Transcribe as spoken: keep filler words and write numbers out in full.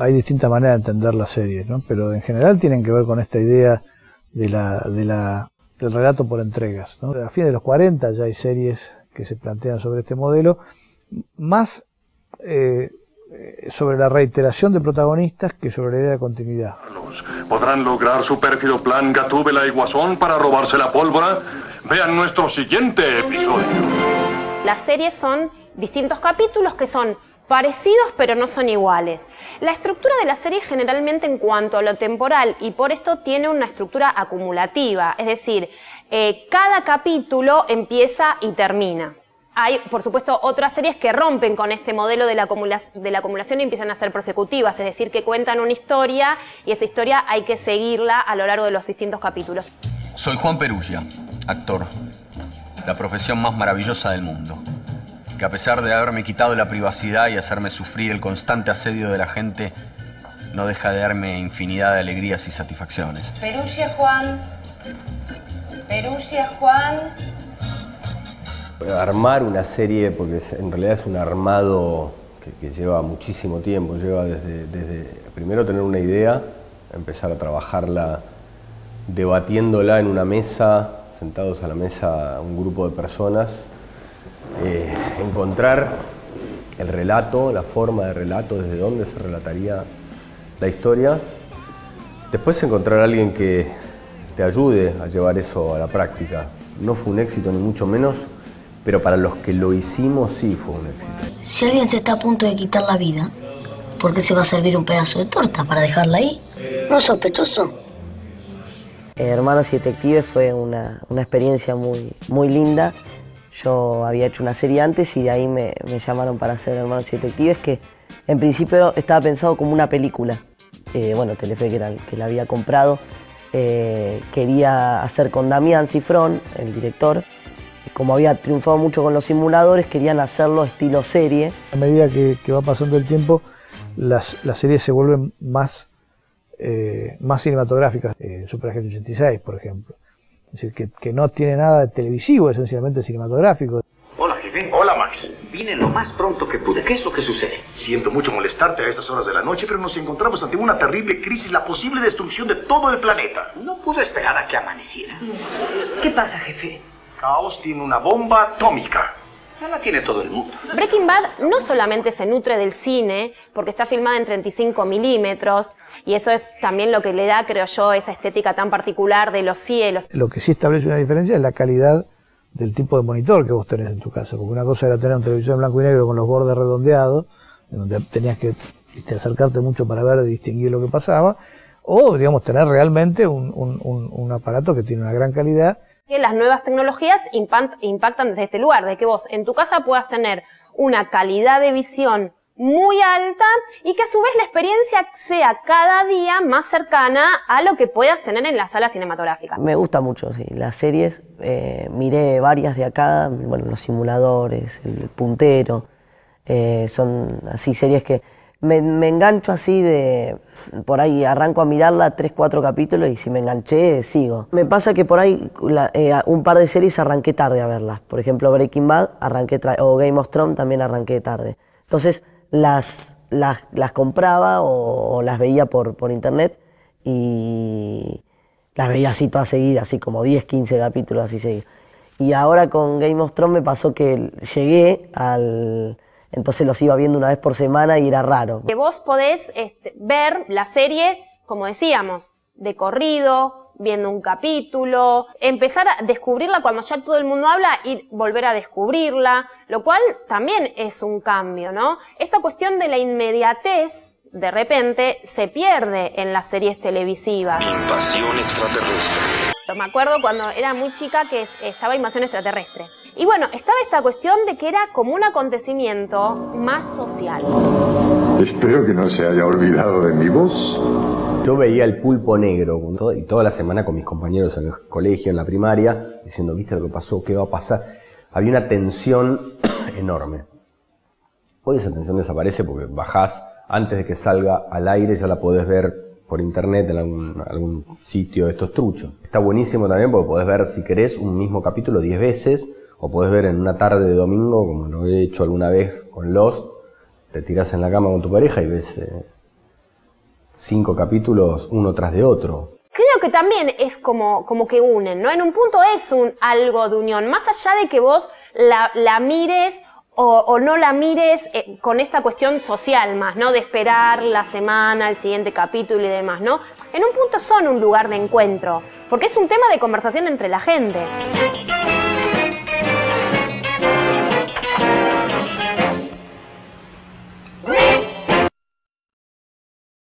Hay distintas maneras de entender las series, ¿no? Pero en general tienen que ver con esta idea de la, de la, del relato por entregas, ¿no? A fines de los cuarenta ya hay series que se plantean sobre este modelo, más eh, sobre la reiteración de protagonistas que sobre la idea de continuidad. ¿Podrán lograr su pérfido plan Gatúbela y Guasón para robarse la pólvora? Vean nuestro siguiente episodio. Las series son distintos capítulos que son parecidos pero no son iguales. La estructura de la serie generalmente en cuanto a lo temporal y por esto tiene una estructura acumulativa, es decir, eh, cada capítulo empieza y termina. Hay, por supuesto, otras series que rompen con este modelo de la, de la acumulación y empiezan a ser prosecutivas, es decir, que cuentan una historia y esa historia hay que seguirla a lo largo de los distintos capítulos. Soy Juan Perugia, actor, la profesión más maravillosa del mundo, que a pesar de haberme quitado la privacidad y hacerme sufrir el constante asedio de la gente, no deja de darme infinidad de alegrías y satisfacciones. Perugia Juan, Perugia Juan. Armar una serie, porque en realidad es un armado que, que lleva muchísimo tiempo, lleva desde, desde primero tener una idea, empezar a trabajarla debatiéndola en una mesa, sentados a la mesa un grupo de personas, eh, encontrar el relato, la forma de relato, desde dónde se relataría la historia, después encontrar a alguien que te ayude a llevar eso a la práctica. No fue un éxito ni mucho menos, pero para los que lo hicimos, sí fue un éxito. Si alguien se está a punto de quitar la vida, ¿por qué se va a servir un pedazo de torta para dejarla ahí? ¿No es sospechoso? Eh, Hermanos y Detectives fue una, una experiencia muy, muy linda. Yo había hecho una serie antes y de ahí me, me llamaron para hacer Hermanos y Detectives, que en principio estaba pensado como una película. Eh, bueno, Telefé, que, era, que la había comprado, eh, quería hacer con Damián Cifrón, el director. Como había triunfado mucho con los simuladores, querían hacerlo estilo serie. A medida que, que va pasando el tiempo, las, las series se vuelven más, eh, más cinematográficas. Eh, Superagente ochenta y seis, por ejemplo. Es decir, que, que no tiene nada de televisivo, esencialmente cinematográfico. Hola, jefe. Hola, Max. Vine lo más pronto que pude. ¿Qué es lo que sucede? Siento mucho molestarte a estas horas de la noche, pero nos encontramos ante una terrible crisis, la posible destrucción de todo el planeta. No puedo esperar a que amaneciera. ¿Qué pasa, jefe? Caos tiene una bomba atómica. Ya la tiene todo el mundo. Breaking Bad no solamente se nutre del cine, porque está filmada en treinta y cinco milímetros, y eso es también lo que le da, creo yo, esa estética tan particular de los cielos. Lo que sí establece una diferencia es la calidad del tipo de monitor que vos tenés en tu casa, porque una cosa era tener un televisor en blanco y negro con los bordes redondeados, en donde tenías que te acercarte mucho para ver y distinguir lo que pasaba, o, digamos, tener realmente un, un, un, un aparato que tiene una gran calidad. Las nuevas tecnologías impactan desde este lugar, de que vos en tu casa puedas tener una calidad de visión muy alta y que a su vez la experiencia sea cada día más cercana a lo que puedas tener en la sala cinematográfica. Me gusta mucho, sí, las series, eh, miré varias de acá, bueno, los simuladores, el puntero, eh, son así series que me, me engancho así de, por ahí arranco a mirarla tres, cuatro capítulos y si me enganché, sigo. Me pasa que por ahí la, eh, un par de series arranqué tarde a verlas. Por ejemplo, Breaking Bad arranqué o Game of Thrones también arranqué tarde. Entonces las, las, las compraba o, o las veía por, por internet y las veía así todas seguidas, así como diez, quince capítulos así seguidos. Y ahora con Game of Thrones me pasó que llegué al... Entonces los iba viendo una vez por semana y era raro. Que vos podés este, ver la serie, como decíamos, de corrido, viendo un capítulo, empezar a descubrirla cuando ya todo el mundo habla y volver a descubrirla, lo cual también es un cambio, ¿no? Esta cuestión de la inmediatez, de repente, se pierde en las series televisivas. Invasión Extraterrestre. Me acuerdo cuando era muy chica que estaba Invasión Extraterrestre. Y bueno, estaba esta cuestión de que era como un acontecimiento más social. Espero que no se haya olvidado de mi voz. Yo veía El Pulpo Negro y toda la semana con mis compañeros en el colegio, en la primaria, diciendo, ¿viste lo que pasó? ¿Qué va a pasar? Había una tensión enorme. Hoy esa tensión desaparece porque bajás antes de que salga al aire, ya la podés ver por internet en algún, algún sitio de estos truchos. Está buenísimo también porque podés ver, si querés, un mismo capítulo diez veces, o podés ver en una tarde de domingo, como lo he hecho alguna vez con Lost. Te tirás en la cama con tu pareja y ves eh, cinco capítulos uno tras de otro. Creo que también es como, como que unen, ¿no? En un punto es un algo de unión, más allá de que vos la, la mires o, o no la mires eh, con esta cuestión social más, ¿no? De esperar la semana, el siguiente capítulo y demás, ¿no? En un punto son un lugar de encuentro, porque es un tema de conversación entre la gente.